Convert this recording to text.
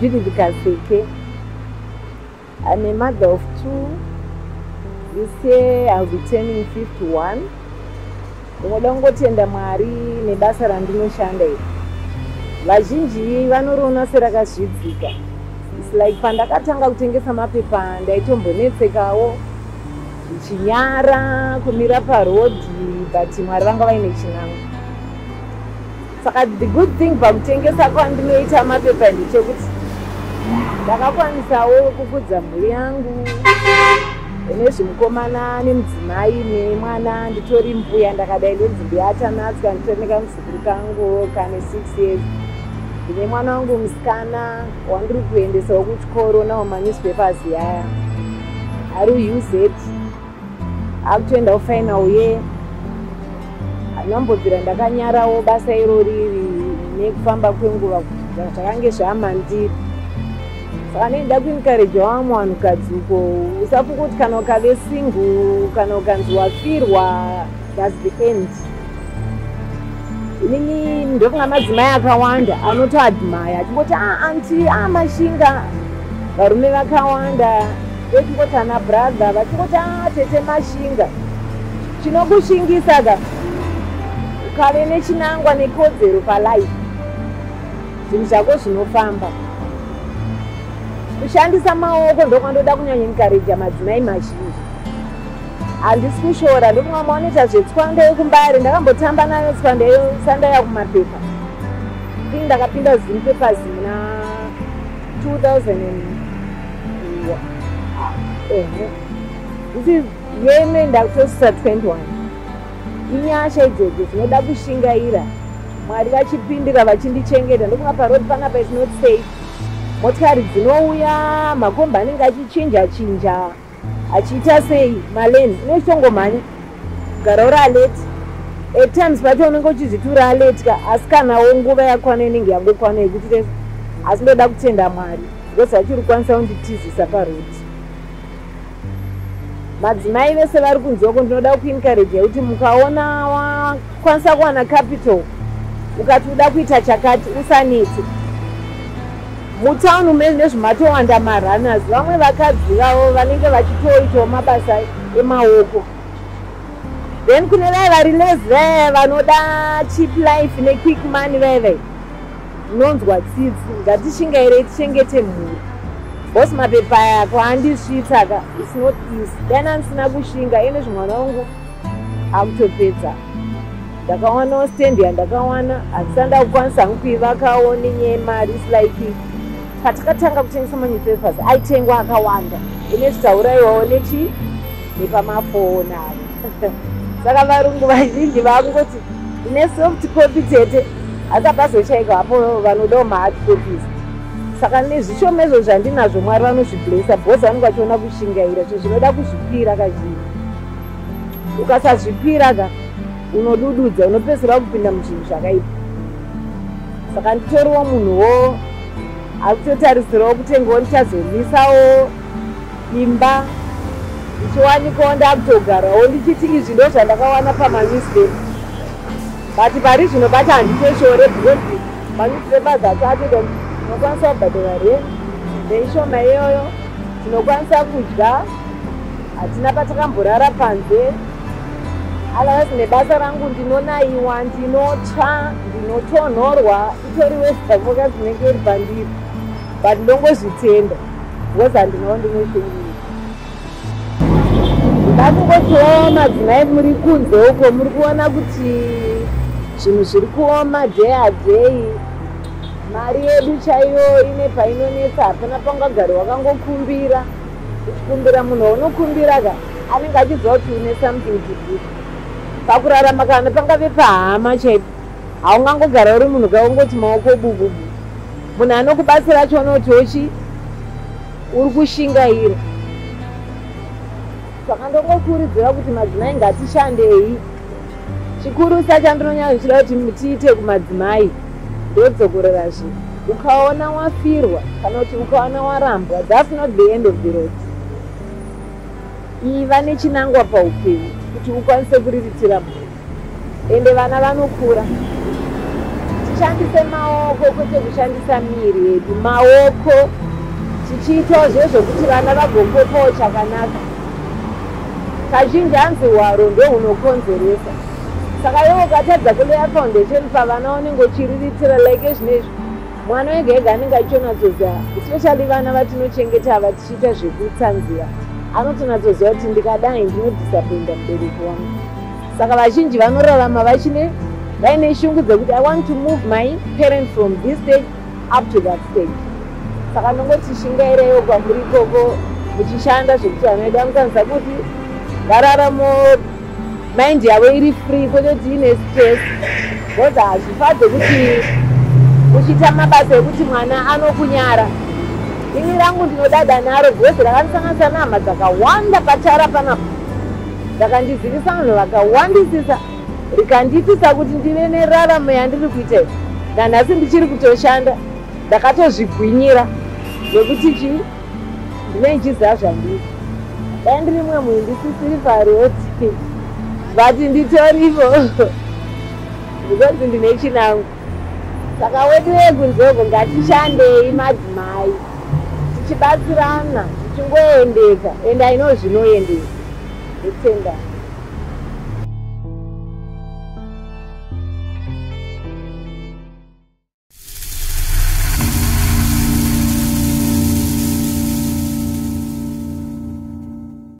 Judith Kaseke. I'm a mother of two. This year I'll be turning 51. Ngolongotenda Mwari nebasa randinoshanda iri. Vazhinji vanoriona serakazvidzika. It's like pandakatanga kutengesa mapepa ndaitombonesekawo zvichinyara kumira parodhi but Mwari vanga vaine chinangwa. Saka the good thing pakutengesa kwandinoita mapepa ndechekuti ndakakwanisawo kukudza mhuri yangu. Nemukomana nemudzimai nemwana nditori mbuya ndakadai ndinzimbi atanatsika nditorika musikuru kangu kane 6 years. Ndine mwana wangu musikana wandiri kuendesawo kuchikoro nawo manewspapers yaya ari UZ akutoenda kufainawo ye anambobvira ndakanyarawo basa iroriri nekufamba kwenguva zvakange zvamandiri. Saka ndoda kuencourage vanhukadzi uko usafunge kuti kana ukave single kana ukanzi wafirwa that's the end. Inini ndofunga madzimai akawanda anotoadmire achingoti anti mashinga varume vakawanda vechingoti ana brother vachingoti tete mashinga. Chinokushingisa ka ukave nechinangwa nekodzero palife zvinhu zvako zvinofamba. Kushandisa maoko ndokwandoda kunyanya encourage madzimai mazhinji. Handisi kushora ndokunamaoneta zvetswanda yekumbari ndakambotamba nayo tswanda yesanda yakumapepa. Ini ndakapinda zimpepers muna 2000. This yeme ndakutosisa 21. Inyasha idzodzo dzinoda kushingaira. Mwari vachipindira vachindichengeta ndokunga parodhi panapa is not safe. Motikari dzinouya makombi anenge achichinja achiita sei maleni neshongomhanya kugara uri aleti at times pacho unenge uchizviti uri aletika asi kanawo nguva yakwana inenge yangokwana yekuti asi ndoda kutenda Mwari because achiri kukwanisa kunditizisa paroti. Madzimai vese vari kunzwako ndinoda kuencourage yekuti mukaona wakwanisa kuwana capital ukati uda kuita chakati usaneti. Mutauno mene nezvimatowanda maranas vamwe vakadzi vavo vanenge vachitoitawo mabasa emaoko. Then kune vaya vari lezi vaya vanoda cheap life nequick money vaya unonzwa tsitsi ngatishingaire tichengete mhuri bhosi mapepa yako handisvitsa ka it's not easy. Dani handisina kushinga ene zvimwana wangu akutopedza ndakawanawo stendi yandakawana handisanda kukwanisa hangu kuivakawo nenyema risilaipi. Patakatanga kutengesa manewspapers aitengwa akawanda inezvitauraiwawo nechi nepamafoni avo. Saka varungu vazhinji vakungoti ine soft copy tete asi pazochaika vapo vanodawo mahard copies. Saka nezvishoma izvo zvandinazvo Mwari vanozvibhuresa bhosi vanenge vachiona kushingaira zvinoda kuzvipira kazhinji. Ukasazvipira ka unodududza unopedzisira kupinda muzvinhu zvakaipa. Saka nditoriwo munhuwo akutotarisirawo kutengawo ndichazonisawo imba ndichiwanikawo ndakutogarawo ndichiti izvi ndo zvandakawana pamanewspaper but pari zvinobata handitoshore because manewspaper dzacho atoita tinokwanisa kubhadhara rent neishoma iyoyo tinokwanisa kudya hatina patakamborara panze. Otherwise nebasa rangu ndinonayiwa ndinotsva ndinotonhorwa itori wezvavoka dzinenge iri pandiri but ndongozvitenda because handinawo ndinoshengiri. Ndakungotiwawo madzimai muri kunze uko muri kuona kuti zvinhu zviri kuoma day adai. Mari yedu chaiyo ine painonetsa hapana pangagari wakangokumbira uchikumbira munhu waunokumbira ka anenge achiziva kuti une something to do. Pakurarama kana pangave pahama chaipo haungangogara uri munhu kaungoti maoko bububu. Munhu anokubatsira chonoti ochi uri kushingaira. Saka ndongokuridzira kuti madzimai ngatishandei. Chikuru sachandinonyanya kuchida kuti tiite kumadzimai ndodzokorera zvinhu. Ukaona wafirwa kana kuti ukaona warambwa that's not the end of the road. Iva nechinangwa paupenyu kuti ukwanise kuriritira. Ende vana vanokura kushandisa maoko kwete kushandisa miri. Maoko tichiita zvekuti vana vagopopawo chakanaka. Kazhinji hanzi hwaro ndiwo unokonzeresa. Saka iwe ukatadza kuleya foundation pavana unenge uchiriritsira like zvinezvi mwana wega ega anenge achitonatsoziva, especially vana vatinochengeta ava tichiita zvekutsanzira anotonatsoziva kuti ndikadai ndinodisappoinda mubereki wangu. Saka vazhinji vanorarama vachine vaine shungu dzekuti I want to move my parent from this stage up to that stage. Saka nongoti shingaireyo kwamuri koko muchishanda zvekuti vanoida mukanzwa kuti vararamo mind yavo iri free kwete kuti ine stress. Boda hazvifadze kuti uchiita mabasa ekuti mwana anokunyara. Ini rangu ndinodada naro zvese rakasanganisa nehama dzakawanda patara panapa. Rakandizivisa vanhu vakawandisisa rikandiitisa kuti ndive neraramo yandiri kuita. Nanhasi ndichiri kutoshanda ndakatozvigwinyira nekuti chii ndinochiziva zvandiri. Dai ndiri mumwe munhu ndisisiri paroti vati nditorivo because ndine chinango. Saka wedu wekunzoko ngatishandei madzimai tichibatsirana tichingoendeka ende ainozvinoendeka. It's in that.